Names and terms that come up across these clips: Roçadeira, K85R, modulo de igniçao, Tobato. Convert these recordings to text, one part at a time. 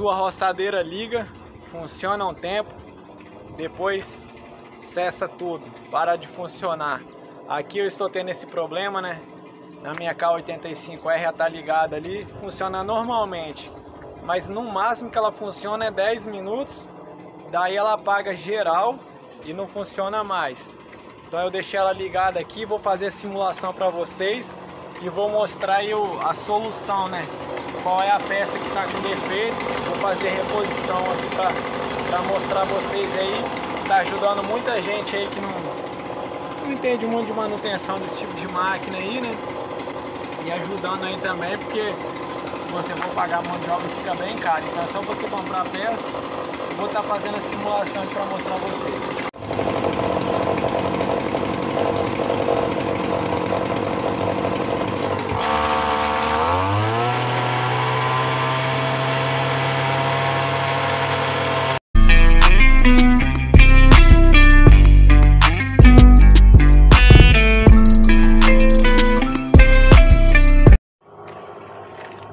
sua roçadeira liga, funciona um tempo, depois cessa tudo, para de funcionar. Aqui eu estou tendo esse problema, né? Na minha K85R já tá ligada ali, funciona normalmente, mas no máximo que ela funciona é 10 minutos, daí ela apaga geral e não funciona mais. Então eu deixei ela ligada aqui, vou fazer a simulação para vocês e vou mostrar aí a solução, né? Qual é a peça que tá com defeito, vou fazer reposição aqui para mostrar vocês aí. Tá ajudando muita gente aí que não entende muito de manutenção desse tipo de máquina aí, né? E ajudando aí também, porque se você for pagar mão de obra fica bem caro. Então é só você comprar a peça. Eu vou estar fazendo a simulação para mostrar vocês.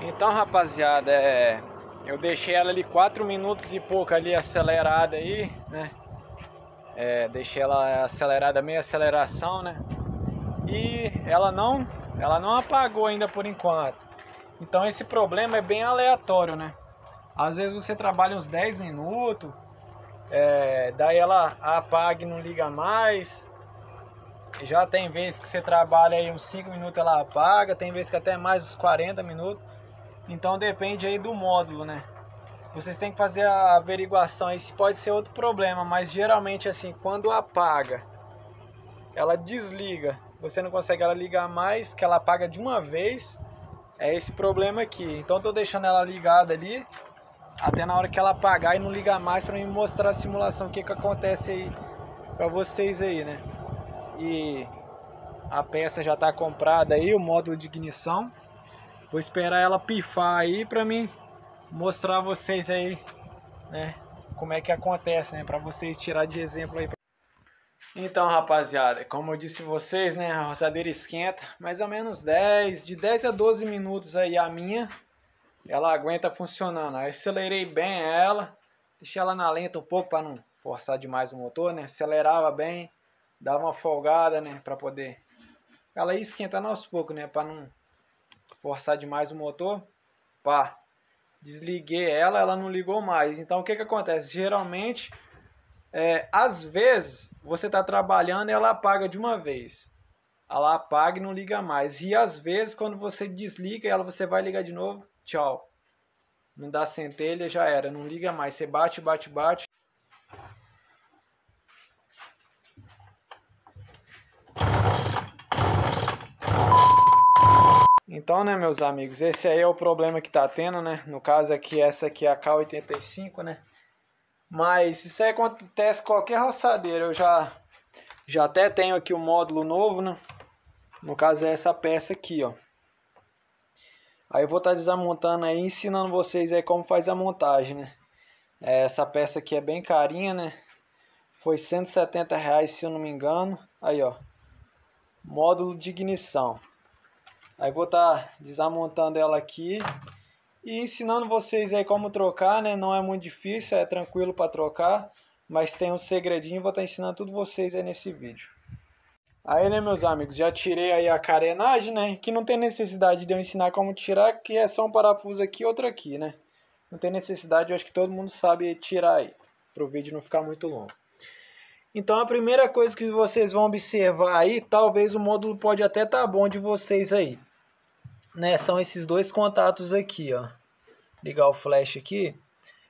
Então, rapaziada, eu deixei ela ali 4 minutos e pouco ali acelerada aí, né? Deixei ela acelerada, meio aceleração, né? E ela não apagou ainda por enquanto. Então esse problema é bem aleatório, né? Às vezes você trabalha uns 10 minutos, daí ela apaga e não liga mais. Já tem vezes que você trabalha aí uns 5 minutos ela apaga, tem vezes que até mais uns 40 minutos. Então depende aí do módulo, né? Vocês têm que fazer a averiguação aí, se pode ser outro problema, mas geralmente assim, quando apaga, ela desliga, você não consegue ela ligar mais, que ela apaga de uma vez, é esse problema aqui. Então tô deixando ela ligada ali, até na hora que ela apagar e não ligar mais, para me mostrar a simulação, o que que acontece aí para vocês aí, né? E a peça já tá comprada aí, o módulo de ignição. Vou esperar ela pifar aí pra mim mostrar a vocês aí, né, como é que acontece, né, pra vocês tirar de exemplo aí. Então, rapaziada, como eu disse vocês, né, a roçadeira esquenta mais ou menos 10 a 12 minutos aí a minha. Ela aguenta funcionando. Eu acelerei bem ela, deixei ela na lenta um pouco pra não forçar demais o motor, né, acelerava bem, dava uma folgada, né, pra poder ela ia esquentando aos poucos, né, pra não forçar demais o motor. Pá, desliguei ela, ela não ligou mais. Então o que que acontece? Geralmente, às vezes você tá trabalhando e ela apaga de uma vez. Ela apaga e não liga mais. E às vezes quando você desliga ela, você vai ligar de novo, tchau. Não dá centelha, já era, não liga mais. Você bate, bate, bate. Então, né, meus amigos, esse aí é o problema que tá tendo, né? No caso aqui, essa aqui é a K85, né? Mas isso aí acontece com qualquer roçadeira. Eu já até tenho aqui o módulo novo, né? No caso é essa peça aqui, ó. Aí eu vou estar desmontando aí, ensinando vocês aí como faz a montagem, né? Essa peça aqui é bem carinha, né? Foi R$170, se eu não me engano. Aí, ó. Módulo de ignição. Aí vou estar desmontando ela aqui e ensinando vocês aí como trocar, né? Não é muito difícil, é tranquilo para trocar, mas tem um segredinho, vou estar ensinando tudo vocês aí nesse vídeo. Aí, né, meus amigos, já tirei aí a carenagem, né? Que não tem necessidade de eu ensinar como tirar, que é só um parafuso aqui e outro aqui, né? Não tem necessidade, eu acho que todo mundo sabe tirar aí, para o vídeo não ficar muito longo. Então a primeira coisa que vocês vão observar aí, talvez o módulo pode até estar bom de vocês aí, né, são esses dois contatos aqui, ó. Ligar o flash aqui.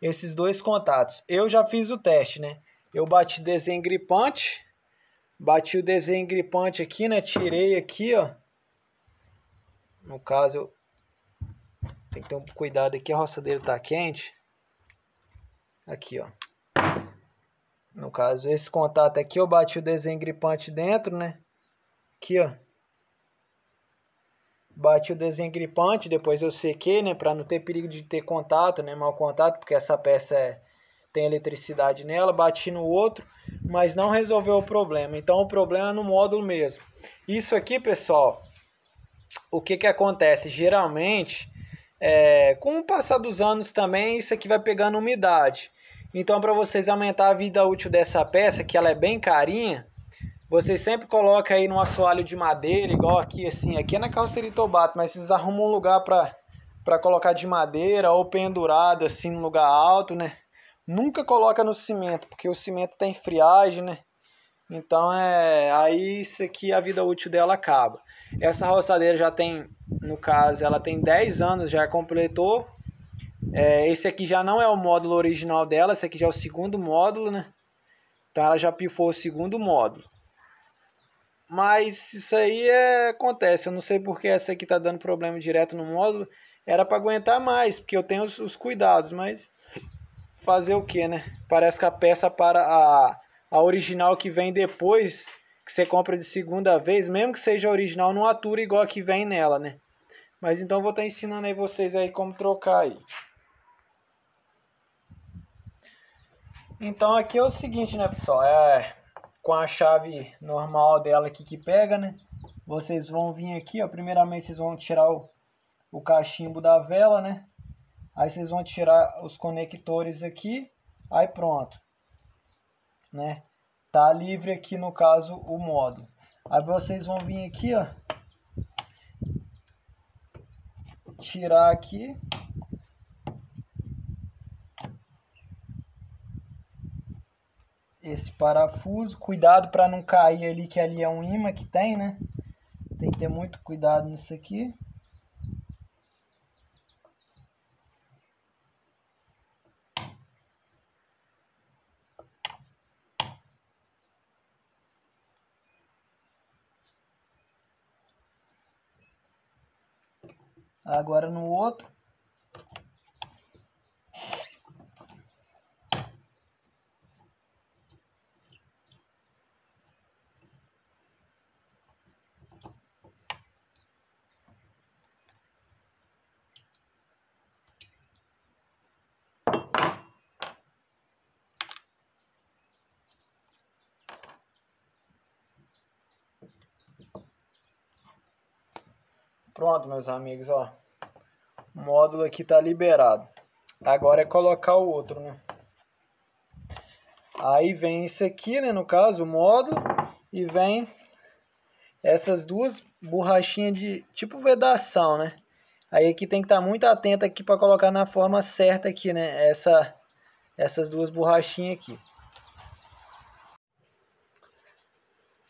Esses dois contatos. Eu já fiz o teste, né? Eu bati desenho gripante. Bati o desenho gripante aqui, né? Tirei aqui, ó. No caso, eu tem que ter um cuidado aqui, a roçadeira tá quente. Aqui, ó. No caso, esse contato aqui, eu bati o desenho gripante dentro, né? Aqui, ó. Bati o desengripante, depois eu sequei, né, para não ter perigo de ter contato, né, mau contato, porque essa peça tem eletricidade nela. Bati no outro, mas não resolveu o problema. Então o problema é no módulo mesmo. Isso aqui, pessoal, o que que acontece? Geralmente Com o passar dos anos também, isso aqui vai pegando umidade. Então, para vocês aumentar a vida útil dessa peça, que ela é bem carinha, vocês sempre colocam aí num assoalho de madeira, igual aqui assim. Aqui é na carroceria Tobato, mas vocês arrumam um lugar para colocar de madeira ou pendurado assim num lugar alto, né? Nunca coloca no cimento, porque o cimento tem friagem, né? Então, aí isso aqui, a vida útil dela acaba. Essa roçadeira já tem, no caso, ela tem 10 anos, já completou. Esse aqui já não é o módulo original dela, esse aqui já é o segundo módulo, né? Então ela já pifou o segundo módulo. Mas isso aí acontece, eu não sei porque essa aqui tá dando problema direto no módulo. Era para aguentar mais, porque eu tenho os cuidados, mas fazer o que, né? Parece que a peça para a original que vem depois, que você compra de segunda vez, mesmo que seja original, não atura igual a que vem nela, né? Mas então eu vou estar ensinando aí vocês aí como trocar aí. Então aqui é o seguinte, né, pessoal? Com a chave normal dela aqui que pega, né? Vocês vão vir aqui, ó. Primeiramente vocês vão tirar o cachimbo da vela, né? Aí vocês vão tirar os conectores aqui. Aí pronto, né? Tá livre aqui, no caso, o módulo. Aí vocês vão vir aqui, ó, tirar aqui, esse parafuso. Cuidado para não cair ali, que ali é um imã que tem, né? Tem que ter muito cuidado nisso aqui. Agora no outro. Pronto, meus amigos, ó. O módulo aqui tá liberado. Agora é colocar o outro, né? Aí vem isso aqui, né, no caso, o módulo, e vem essas duas borrachinhas de tipo vedação, né? Aí aqui tem que estar muito atento aqui para colocar na forma certa aqui, né? Essas duas borrachinhas aqui.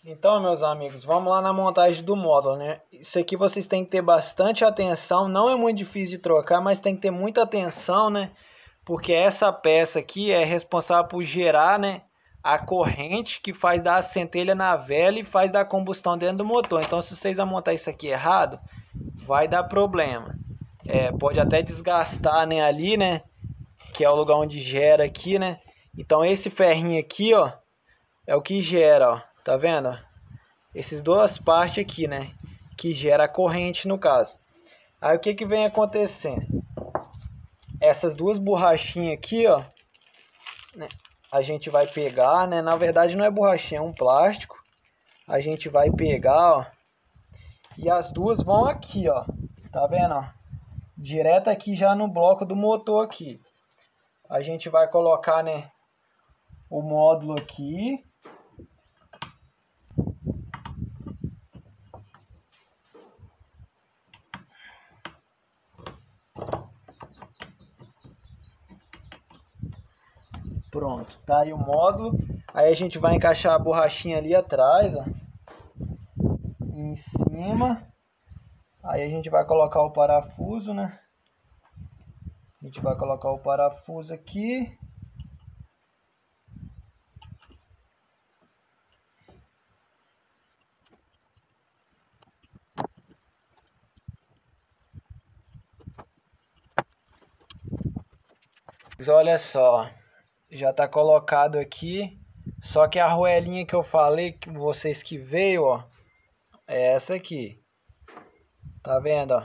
Então, meus amigos, vamos lá na montagem do módulo, né? Isso aqui vocês têm que ter bastante atenção, não é muito difícil de trocar, mas tem que ter muita atenção, né? Porque essa peça aqui é responsável por gerar, né, a corrente que faz dar a centelha na vela e faz dar combustão dentro do motor. Então, se vocês montar isso aqui errado, vai dar problema. Pode até desgastar, né, ali, né? Que é o lugar onde gera aqui, né? Então, esse ferrinho aqui, ó, é o que gera, ó. Tá vendo? Essas duas partes aqui, né? Que gera a corrente, no caso. Aí o que que vem acontecendo? Essas duas borrachinhas aqui, ó, né? A gente vai pegar, né? Na verdade não é borrachinha, é um plástico. A gente vai pegar, ó. E as duas vão aqui, ó. Tá vendo, ó? Direto aqui já no bloco do motor aqui. A gente vai colocar, né, o módulo aqui. Pronto, tá aí o módulo. Aí a gente vai encaixar a borrachinha ali atrás, ó, em cima. Aí a gente vai colocar o parafuso, né? A gente vai colocar o parafuso aqui. Olha só. Já tá colocado aqui, só que a arruelinha que eu falei que vocês que veio, ó, é essa aqui, tá vendo, ó?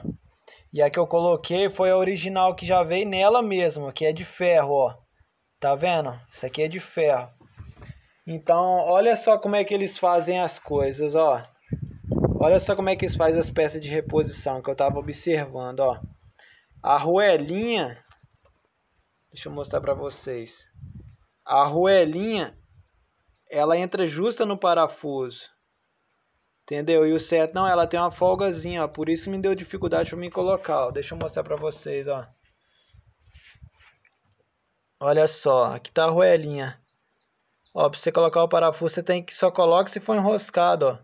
E a que eu coloquei foi a original que já veio nela mesmo, que é de ferro, ó, tá vendo? Isso aqui é de ferro. Então, olha só como é que eles fazem as coisas, ó. Olha só como é que eles fazem as peças de reposição que eu tava observando, ó. A arruelinha, deixa eu mostrar para vocês. A arruelinha, ela entra justa no parafuso, entendeu? E o certo não, ela tem uma folgazinha, ó, por isso que me deu dificuldade para me colocar, ó. Deixa eu mostrar para vocês, ó. Olha só, aqui tá a arruelinha. Ó, para você colocar o parafuso, você tem que só coloca se for enroscado, ó.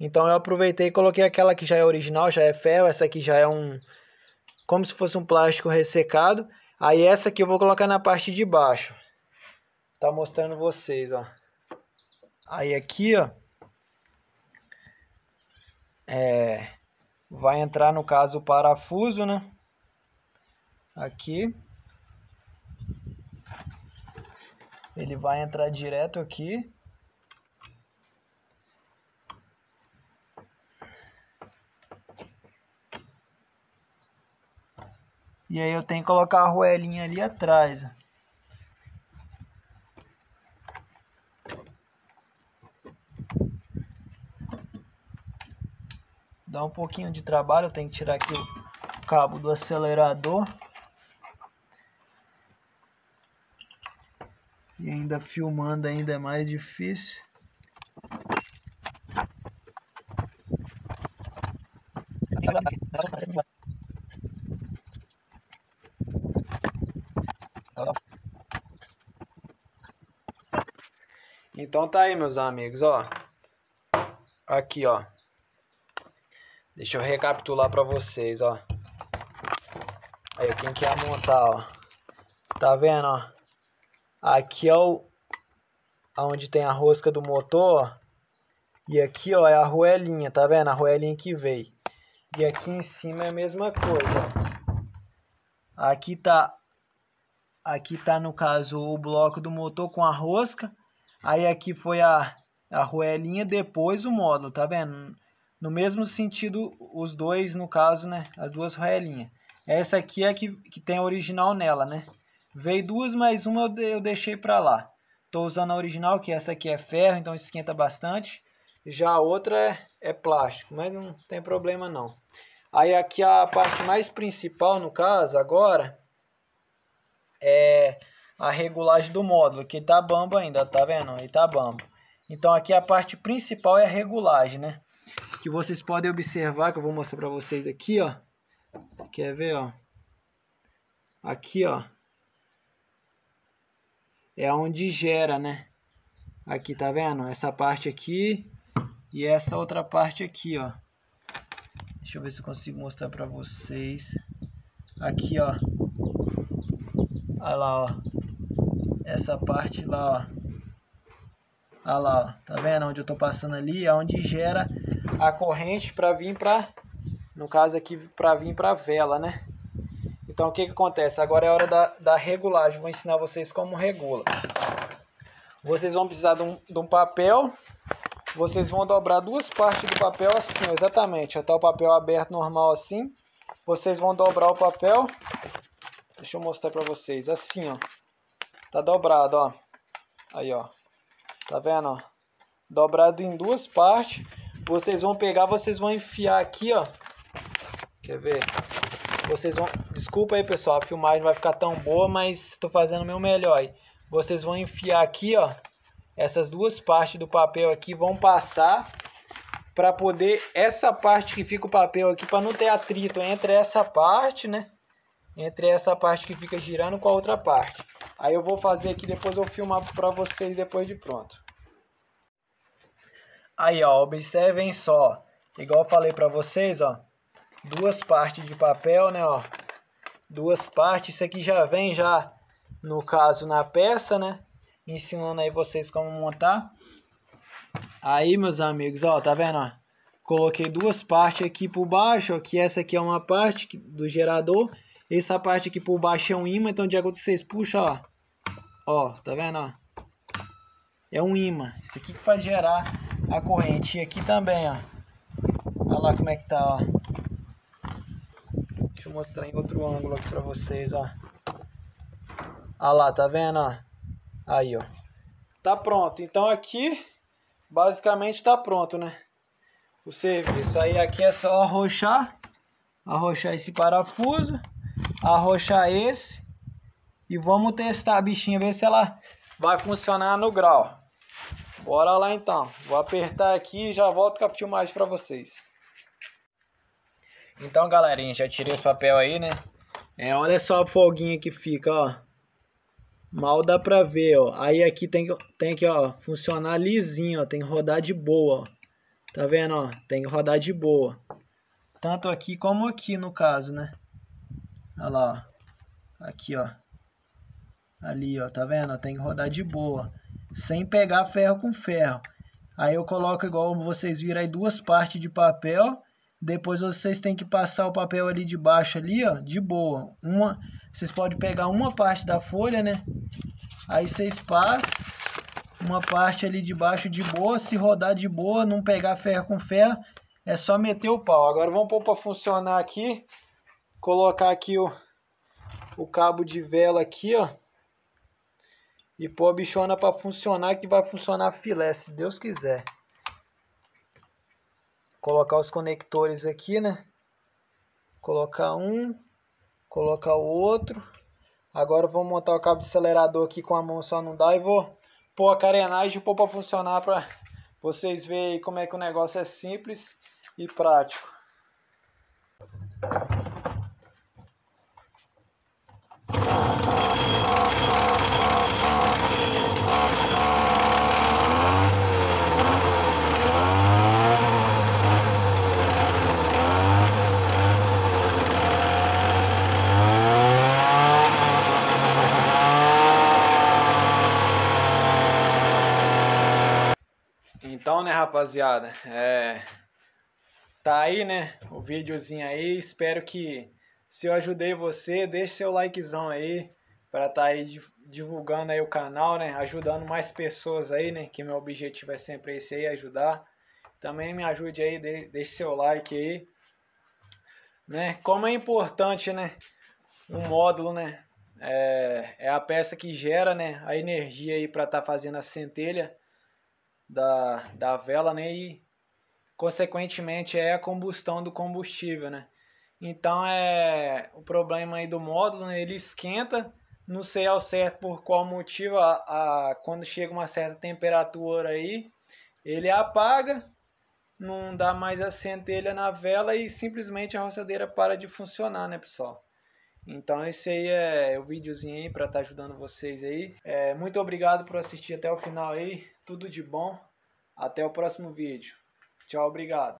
Então eu aproveitei e coloquei aquela que já é original, já é ferro, essa aqui já é um, como se fosse um plástico ressecado. Aí essa aqui eu vou colocar na parte de baixo. Tá mostrando vocês, ó. Aí aqui, ó, vai entrar no caso o parafuso, né? Aqui. Ele vai entrar direto aqui. E aí eu tenho que colocar a arruelinha ali atrás. Dá um pouquinho de trabalho, eu tenho que tirar aqui o cabo do acelerador. E ainda filmando ainda é mais difícil. Então tá aí, meus amigos, ó. Aqui, ó. Deixa eu recapitular pra vocês, ó. Aí, quem quer montar, ó. Tá vendo, ó? Aqui é onde tem a rosca do motor, ó. E aqui, ó, é a arruelinha, tá vendo? A arruelinha que veio. E aqui em cima é a mesma coisa, ó. Aqui tá, no caso, o bloco do motor com a rosca. Aí aqui foi a arruelinha, depois o módulo, tá vendo? No mesmo sentido, os dois, no caso, né? As duas arruelinhas. Essa aqui é a que tem a original nela, né? Veio duas, mas uma eu deixei pra lá. Tô usando a original, que essa aqui é ferro, então esquenta bastante. Já a outra é plástico, mas não tem problema não. Aí aqui a parte mais principal, no caso, agora, é a regulagem do módulo, que tá bamba ainda, tá vendo? Ele tá bamba. Então aqui a parte principal é a regulagem, né? Que vocês podem observar, que eu vou mostrar pra vocês aqui, ó. Quer ver, ó? Aqui, ó. É onde gera, né? Aqui, tá vendo? Essa parte aqui e essa outra parte aqui, ó. Deixa eu ver se eu consigo mostrar pra vocês. Aqui, ó. Olha lá, ó. Essa parte lá, ó. Olha lá, ó. Tá vendo? Onde eu tô passando ali é onde gera a corrente pra vir pra... No caso aqui, pra vir pra vela, né? Então o que acontece? Agora é a hora da regulagem. Vou ensinar vocês como regula. Vocês vão precisar de um papel. Vocês vão dobrar duas partes do papel assim, ó, exatamente. Até o papel aberto normal assim. Vocês vão dobrar o papel. Deixa eu mostrar pra vocês. Assim, ó. Tá dobrado, ó. Aí, ó. Tá vendo, ó? Dobrado em duas partes. Vocês vão pegar, vocês vão enfiar aqui, ó. Quer ver? Vocês vão... Desculpa aí, pessoal, a filmagem não vai ficar tão boa, mas tô fazendo o meu melhor aí. Vocês vão enfiar aqui, ó, essas duas partes do papel aqui, vão passar pra poder... Essa parte que fica o papel aqui, pra não ter atrito entre essa parte, né? Entre essa parte que fica girando com a outra parte. Aí eu vou fazer aqui, depois eu vou filmar pra vocês depois de pronto. Aí, ó, observem só. Igual eu falei pra vocês, ó. Duas partes de papel, né, ó. Duas partes, isso aqui já vem já, no caso, na peça, né. Ensinando aí vocês como montar. Aí, meus amigos, ó, tá vendo, ó. Coloquei duas partes aqui por baixo, ó. Que essa aqui é uma parte do gerador. Essa parte aqui por baixo é um ímã, então de acordo que vocês puxam, ó. Ó, tá vendo, ó. É um ímã. Isso aqui que faz gerar a corrente. E aqui também, ó. Olha lá como é que tá, ó. Deixa eu mostrar em outro ângulo aqui pra vocês, ó. Ah lá, tá vendo, ó? Aí, ó. Tá pronto. Então aqui, basicamente tá pronto, né? O serviço. Aí aqui é só arrochar. arrochar esse parafuso, arrochar esse e vamos testar a bichinha, ver se ela vai funcionar no grau. Bora lá então, vou apertar aqui e já volto com a filmagem pra vocês. Então galerinha, já tirei esse papel aí, né? É, olha só a folguinha que fica, ó. Mal dá pra ver, ó. Aí aqui tem que, ó, funcionar lisinho, ó. Tem que rodar de boa, ó. Tá vendo, ó? Tem que rodar de boa. Tanto aqui como aqui, no caso, né? Olha lá, ó. Aqui, ó. Ali, ó. Tá vendo? Tem que rodar de boa. Sem pegar ferro com ferro. Aí eu coloco igual vocês viram aí duas partes de papel. Depois vocês têm que passar o papel ali de baixo ali, ó. De boa. Uma, vocês podem pegar uma parte da folha, né? Aí vocês passam uma parte ali de baixo de boa. Se rodar de boa, não pegar ferro com ferro, é só meter o pau. Agora vamos pôr para funcionar aqui. Colocar aqui o cabo de vela aqui, ó. E pôr a bichona pra funcionar, que vai funcionar filé, se Deus quiser. Colocar os conectores aqui, né? Colocar um, colocar o outro. Agora eu vou montar o cabo de acelerador aqui com a mão, só não dá. E vou pôr a carenagem e pôr pra funcionar, pra vocês verem como é que o negócio é simples e prático. Então, né, rapaziada, tá aí, né, o videozinho aí. Espero que, se eu ajudei você, deixe seu likezão aí para tá aí divulgando aí o canal, né, ajudando mais pessoas aí, né, que meu objetivo é sempre esse aí, ajudar. Também me ajude aí, deixe seu like aí, né, como é importante, né, um módulo, né, é a peça que gera, né, a energia aí para tá fazendo a centelha da vela, né, e consequentemente é a combustão do combustível, né. Então o problema aí do módulo, né, ele esquenta, não sei ao certo por qual motivo, quando chega uma certa temperatura aí ele apaga, não dá mais a centelha na vela e simplesmente a roçadeira para de funcionar, né, pessoal. Então esse aí é o videozinho aí para estar ajudando vocês aí. Muito obrigado por assistir até o final aí. Tudo de bom. Até o próximo vídeo. Tchau, obrigado.